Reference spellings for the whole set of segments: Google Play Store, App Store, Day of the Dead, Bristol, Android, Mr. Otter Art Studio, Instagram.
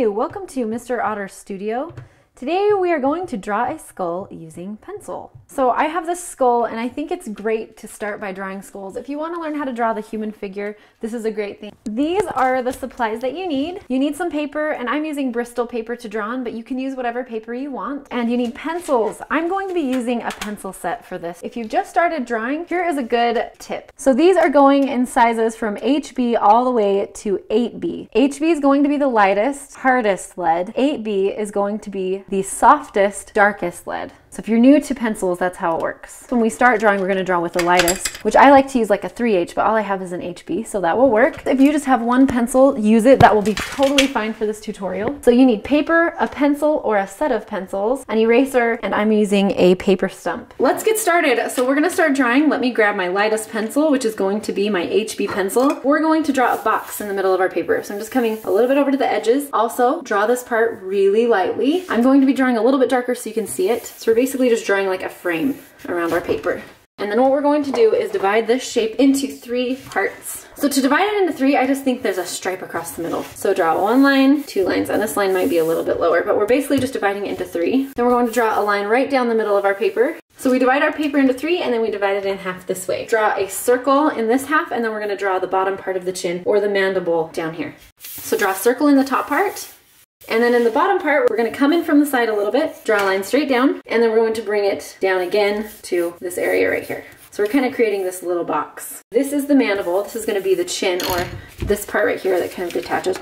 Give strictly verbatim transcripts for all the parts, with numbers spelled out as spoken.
Hi, welcome to Mister Otter Studio. Today we are going to draw a skull using pencil. So I have this skull and I think it's great to start by drawing skulls. If you want to learn how to draw the human figure, this is a great thing. These are the supplies that you need. You need some paper, and I'm using Bristol paper to draw on, but you can use whatever paper you want. And you need pencils. I'm going to be using a pencil set for this. If you've just started drawing, here is a good tip. So these are going in sizes from H B all the way to eight B. H B is going to be the lightest, hardest lead. eight B is going to be the softest, darkest lead. So if you're new to pencils, that's how it works. When we start drawing, we're going to draw with the lightest, which I like to use like a three H, but all I have is an H B, so that will work. If you just have one pencil, use it. That will be totally fine for this tutorial. So you need paper, a pencil or a set of pencils, an eraser, and I'm using a paper stump. Let's get started. So we're going to start drawing. Let me grab my lightest pencil, which is going to be my H B pencil. We're going to draw a box in the middle of our paper. So I'm just coming a little bit over to the edges. Also, draw this part really lightly. I'm going to be drawing a little bit darker so you can see it. So we're basically just drawing like a frame around our paper. And then what we're going to do is divide this shape into three parts. So to divide it into three, I just think there's a stripe across the middle. So draw one line, two lines, and this line might be a little bit lower, but we're basically just dividing it into three. Then we're going to draw a line right down the middle of our paper. So we divide our paper into three, and then we divide it in half this way. Draw a circle in this half, and then we're going to draw the bottom part of the chin or the mandible down here. So draw a circle in the top part. And then in the bottom part, we're going to come in from the side a little bit, draw a line straight down, and then we're going to bring it down again to this area right here. So we're kind of creating this little box. This is the mandible. This is going to be the chin, or this part right here that kind of detaches.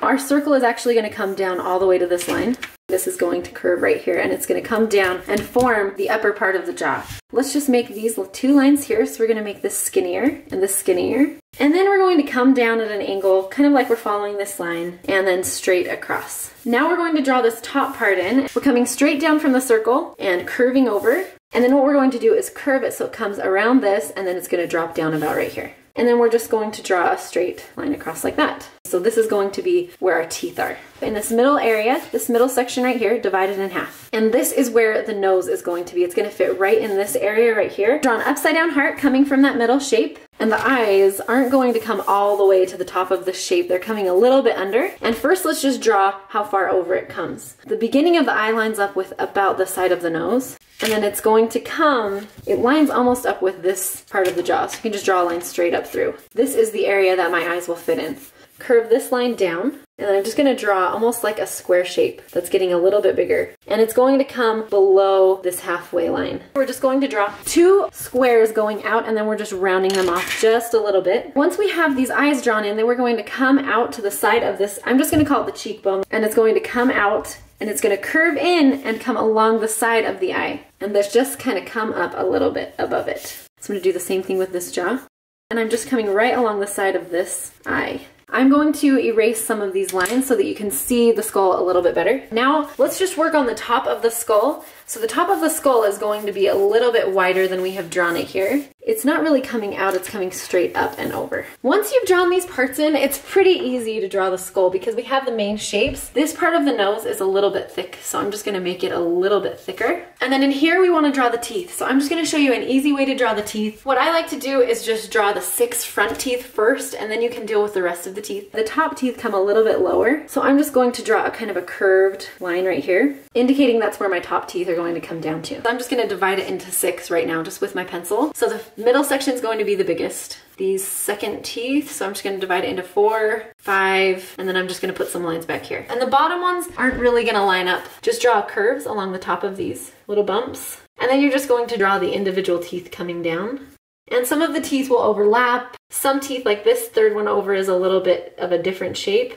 Our circle is actually going to come down all the way to this line. This is going to curve right here, and it's going to come down and form the upper part of the jaw. Let's just make these two lines here. So we're going to make this skinnier and this skinnier. And then we're going to come down at an angle, kind of like we're following this line, and then straight across. Now we're going to draw this top part in. We're coming straight down from the circle and curving over. And then what we're going to do is curve it so it comes around this, and then it's going to drop down about right here. And then we're just going to draw a straight line across like that. So this is going to be where our teeth are. In this middle area, this middle section right here, divide it in half. And this is where the nose is going to be. It's going to fit right in this area right here. Draw an upside down heart coming from that middle shape. And the eyes aren't going to come all the way to the top of the shape. They're coming a little bit under. And first, let's just draw how far over it comes. The beginning of the eye lines up with about the side of the nose. And then it's going to come, it lines almost up with this part of the jaw. So you can just draw a line straight up through. This is the area that my eyes will fit in. Curve this line down, and then I'm just going to draw almost like a square shape that's getting a little bit bigger. And it's going to come below this halfway line. We're just going to draw two squares going out, and then we're just rounding them off just a little bit. Once we have these eyes drawn in, then we're going to come out to the side of this. I'm just going to call it the cheekbone, and it's going to come out, and it's going to curve in and come along the side of the eye. And that's just kind of come up a little bit above it. So I'm going to do the same thing with this jaw. And I'm just coming right along the side of this eye. I'm going to erase some of these lines so that you can see the skull a little bit better. Now, let's just work on the top of the skull. So the top of the skull is going to be a little bit wider than we have drawn it here. It's not really coming out, it's coming straight up and over. Once you've drawn these parts in, it's pretty easy to draw the skull because we have the main shapes. This part of the nose is a little bit thick, so I'm just gonna make it a little bit thicker. And then in here, we wanna draw the teeth. So I'm just gonna show you an easy way to draw the teeth. What I like to do is just draw the six front teeth first, and then you can deal with the rest of the teeth. The top teeth come a little bit lower, so I'm just going to draw a kind of a curved line right here, indicating that's where my top teeth are going to come down to. So I'm just gonna divide it into six right now, just with my pencil. So the middle section is going to be the biggest. These second teeth, so I'm just going to divide it into four, five, and then I'm just going to put some lines back here. And the bottom ones aren't really going to line up. Just draw curves along the top of these little bumps. And then you're just going to draw the individual teeth coming down. And some of the teeth will overlap. Some teeth, like this third one over, is a little bit of a different shape.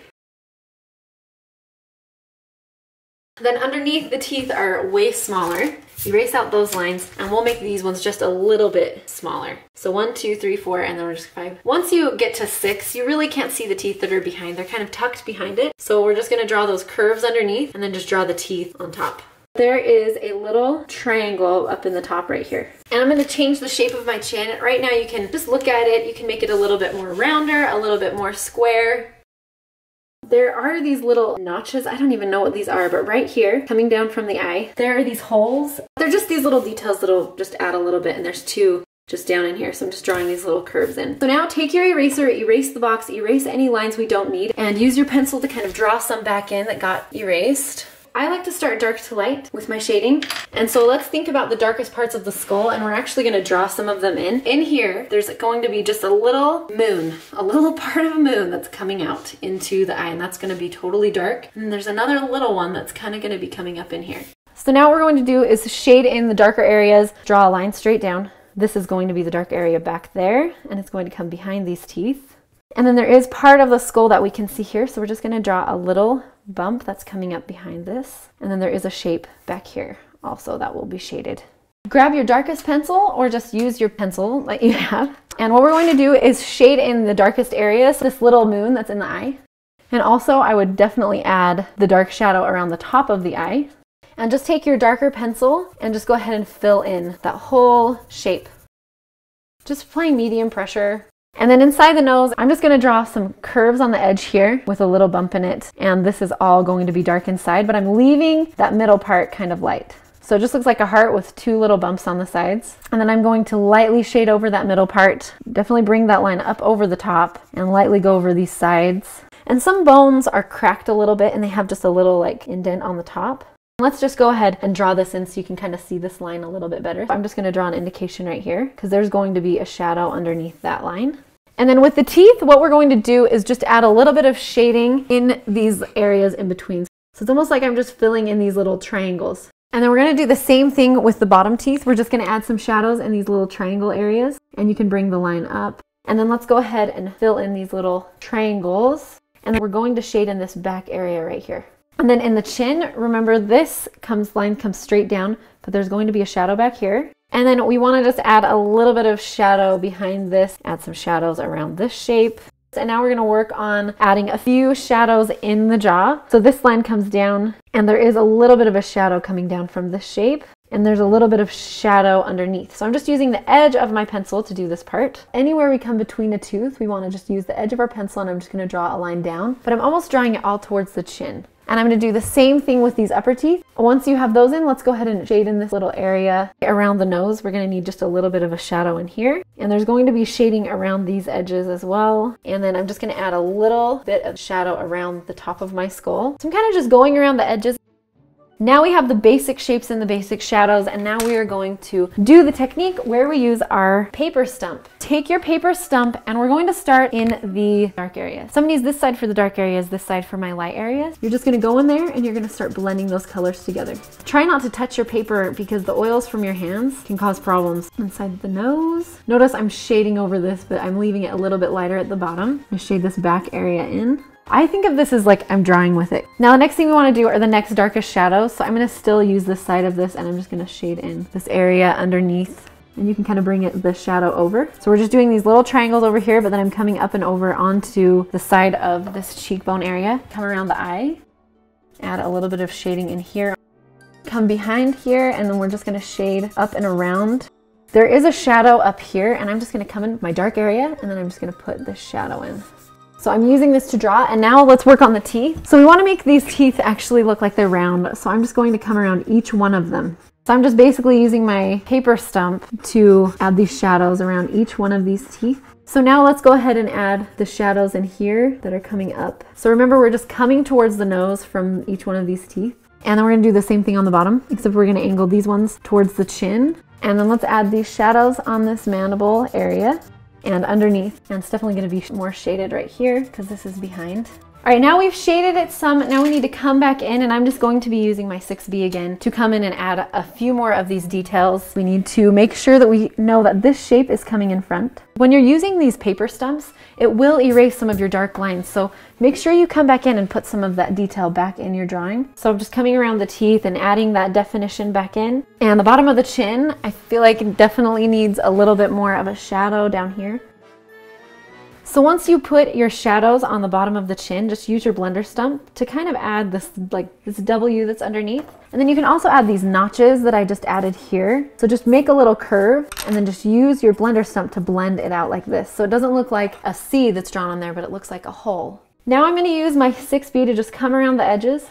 Then underneath, the teeth are way smaller. Erase out those lines, and we'll make these ones just a little bit smaller. So one, two, three, four, and then we're just five. Once you get to six, you really can't see the teeth that are behind. They're kind of tucked behind it. So we're just gonna draw those curves underneath, and then just draw the teeth on top. There is a little triangle up in the top right here. And I'm going to change the shape of my chin. Right now you can just look at it. You can make it a little bit more rounder, a little bit more square. There are these little notches, I don't even know what these are, but right here, coming down from the eye, there are these holes. They're just these little details that'll just add a little bit, and there's two just down in here. So I'm just drawing these little curves in. So now take your eraser, erase the box, erase any lines we don't need, and use your pencil to kind of draw some back in that got erased. I like to start dark to light with my shading. And so let's think about the darkest parts of the skull, and we're actually gonna draw some of them in. In here, there's going to be just a little moon, a little part of a moon that's coming out into the eye, and that's gonna be totally dark. And there's another little one that's kinda gonna be coming up in here. So now what we're going to do is shade in the darker areas, draw a line straight down. This is going to be the dark area back there, and it's going to come behind these teeth. And then there is part of the skull that we can see here, so we're just gonna draw a little bump that's coming up behind this. And then there is a shape back here also that will be shaded. Grab your darkest pencil, or just use your pencil that you have. And what we're going to do is shade in the darkest areas, this little moon that's in the eye. And also I would definitely add the dark shadow around the top of the eye. And just take your darker pencil and just go ahead and fill in that whole shape. Just applying medium pressure. And then inside the nose, I'm just gonna draw some curves on the edge here with a little bump in it. And this is all going to be dark inside, but I'm leaving that middle part kind of light. So it just looks like a heart with two little bumps on the sides. And then I'm going to lightly shade over that middle part. Definitely bring that line up over the top and lightly go over these sides. And some bones are cracked a little bit and they have just a little like indent on the top. Let's just go ahead and draw this in so you can kind of see this line a little bit better. I'm just going to draw an indication right here because there's going to be a shadow underneath that line. And then with the teeth, what we're going to do is just add a little bit of shading in these areas in between. So it's almost like I'm just filling in these little triangles. And then we're going to do the same thing with the bottom teeth. We're just going to add some shadows in these little triangle areas, and you can bring the line up. And then let's go ahead and fill in these little triangles. And then we're going to shade in this back area right here. And then in the chin, remember this comes line comes straight down, but there's going to be a shadow back here. And then we want to just add a little bit of shadow behind this, add some shadows around this shape. And now we're going to work on adding a few shadows in the jaw. So this line comes down and there is a little bit of a shadow coming down from this shape. And there's a little bit of shadow underneath. So I'm just using the edge of my pencil to do this part. Anywhere we come between a tooth, we want to just use the edge of our pencil, and I'm just going to draw a line down. But I'm almost drawing it all towards the chin. And I'm going to do the same thing with these upper teeth. Once you have those in, let's go ahead and shade in this little area around the nose. We're going to need just a little bit of a shadow in here. And there's going to be shading around these edges as well. And then I'm just going to add a little bit of shadow around the top of my skull. So I'm kind of just going around the edges. Now we have the basic shapes and the basic shadows, and now we are going to do the technique where we use our paper stump. Take your paper stump, and we're going to start in the dark areas. So I'm gonna use this side for the dark areas, this side for my light areas. You're just gonna go in there, and you're gonna start blending those colors together. Try not to touch your paper because the oils from your hands can cause problems. Inside the nose, notice I'm shading over this, but I'm leaving it a little bit lighter at the bottom. I shade this back area in. I think of this as like I'm drawing with it. Now the next thing we want to do are the next darkest shadows. So I'm going to still use this side of this, and I'm just going to shade in this area underneath. And you can kind of bring it the shadow over. So we're just doing these little triangles over here, but then I'm coming up and over onto the side of this cheekbone area. Come around the eye. Add a little bit of shading in here. Come behind here, and then we're just going to shade up and around. There is a shadow up here, and I'm just going to come in my dark area, and then I'm just going to put this shadow in. So I'm using this to draw, and now let's work on the teeth. So we want to make these teeth actually look like they're round, so I'm just going to come around each one of them. So I'm just basically using my paper stump to add these shadows around each one of these teeth. So now let's go ahead and add the shadows in here that are coming up. So remember, we're just coming towards the nose from each one of these teeth. And then we're going to do the same thing on the bottom, except we're going to angle these ones towards the chin. And then let's add these shadows on this mandible area and underneath, and it's definitely going to be more shaded right here because this is behind. All right, now we've shaded it some. Now we need to come back in, and I'm just going to be using my six B again to come in and add a few more of these details. We need to make sure that we know that this shape is coming in front. When you're using these paper stumps, it will erase some of your dark lines, so make sure you come back in and put some of that detail back in your drawing. So I'm just coming around the teeth and adding that definition back in. And the bottom of the chin, I feel like it definitely needs a little bit more of a shadow down here. So once you put your shadows on the bottom of the chin, just use your blender stump to kind of add this like this W that's underneath. And then you can also add these notches that I just added here. So just make a little curve and then just use your blender stump to blend it out like this. So it doesn't look like a C that's drawn on there, but it looks like a hole. Now I'm going to use my six B to just come around the edges.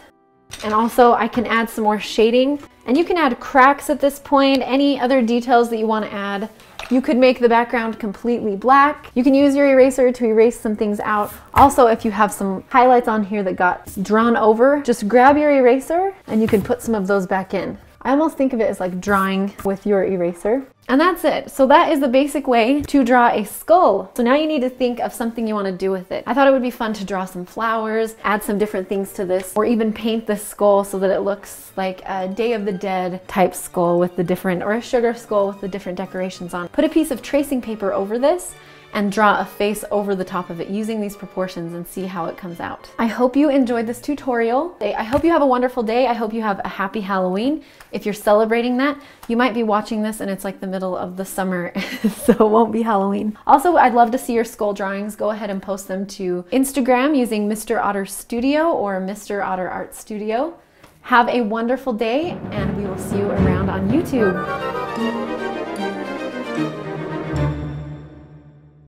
And also I can add some more shading, and you can add cracks at this point, any other details that you want to add. You could make the background completely black. You can use your eraser to erase some things out. Also, if you have some highlights on here that got drawn over, just grab your eraser and you can put some of those back in. I almost think of it as like drawing with your eraser. And that's it. So that is the basic way to draw a skull. So now you need to think of something you want to do with it. I thought it would be fun to draw some flowers, add some different things to this, or even paint this skull so that it looks like a Day of the Dead type skull with the different, or a sugar skull with the different decorations on. Put a piece of tracing paper over this and draw a face over the top of it using these proportions and see how it comes out. I hope you enjoyed this tutorial. I hope you have a wonderful day. I hope you have a happy Halloween. If you're celebrating that, you might be watching this and it's like the middle of the summer, so it won't be Halloween. Also, I'd love to see your skull drawings. Go ahead and post them to Instagram using Mister Otter Studio or Mister Otter Art Studio. Have a wonderful day and we will see you around on YouTube.